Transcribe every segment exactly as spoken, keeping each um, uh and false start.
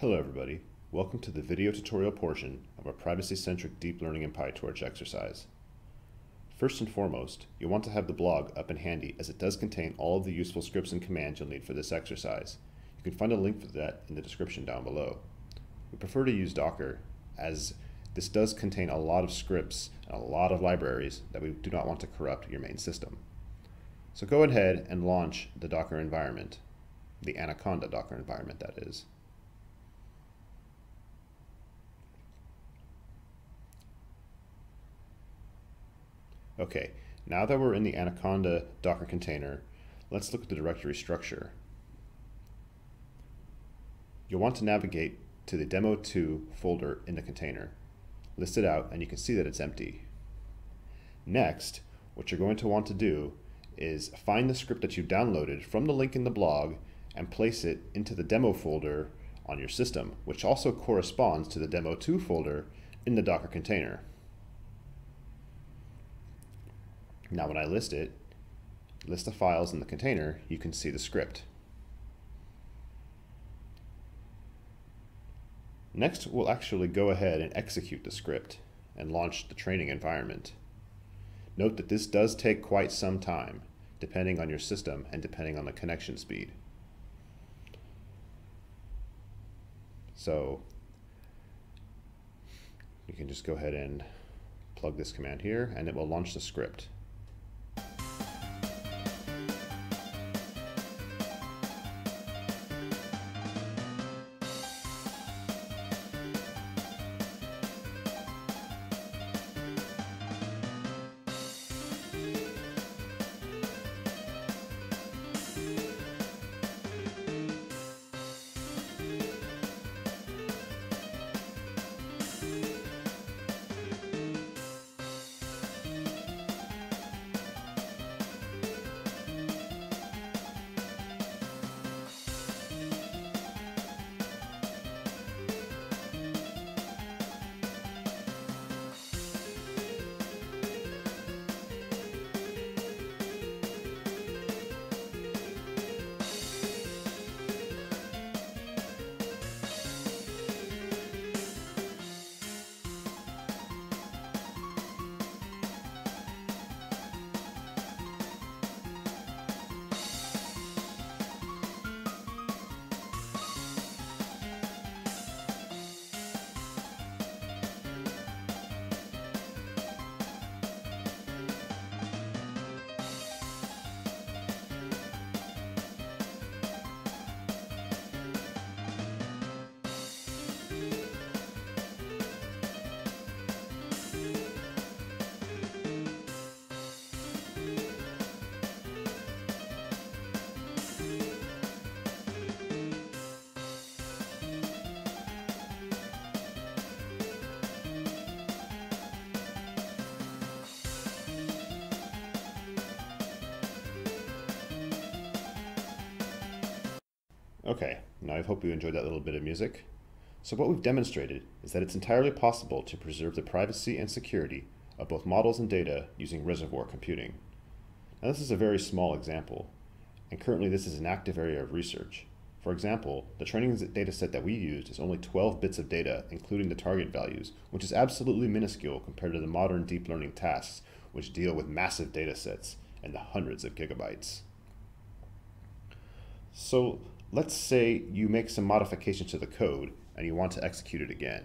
Hello everybody, welcome to the video tutorial portion of our privacy-centric deep learning in PyTorch exercise. First and foremost, you'll want to have the blog up and handy as it does contain all of the useful scripts and commands you'll need for this exercise. You can find a link for that in the description down below. We prefer to use Docker as this does contain a lot of scripts and a lot of libraries that we do not want to corrupt your main system. So go ahead and launch the Docker environment, the Anaconda Docker environment that is. Okay, now that we're in the Anaconda Docker container, let's look at the directory structure. You'll want to navigate to the demo two folder in the container, list it out, and you can see that it's empty. Next, what you're going to want to do is find the script that you downloaded from the link in the blog and place it into the demo folder on your system, which also corresponds to the demo two folder in the Docker container. Now when I list it, list the files in the container, you can see the script. Next, we'll actually go ahead and execute the script and launch the training environment. Note that this does take quite some time, depending on your system and depending on the connection speed. So you can just go ahead and plug this command here, and it will launch the script. Okay, now I hope you enjoyed that little bit of music. So what we've demonstrated is that it's entirely possible to preserve the privacy and security of both models and data using reservoir computing. Now this is a very small example, and currently this is an active area of research. For example, the training dataset that we used is only twelve bits of data, including the target values, which is absolutely minuscule compared to the modern deep learning tasks, which deal with massive datasets and the hundreds of gigabytes. So, let's say you make some modifications to the code and you want to execute it again.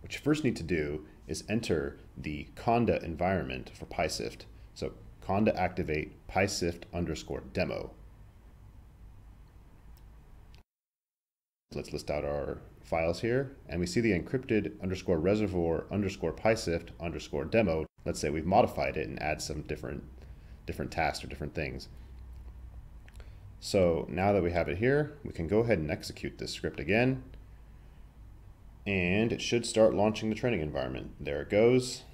What you first need to do is enter the conda environment for PySyft. So conda activate PySyft underscore demo. Let's list out our files here, and we see the encrypted underscore reservoir underscore PySyft underscore demo. Let's say we've modified it and add some different, different tasks or different things. So now that we have it here, we can go ahead and execute this script again, and it should start launching the training environment. There it goes,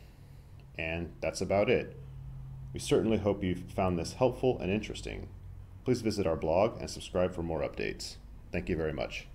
and that's about it. We certainly hope you've found this helpful and interesting. Please visit our blog and subscribe for more updates. Thank you very much.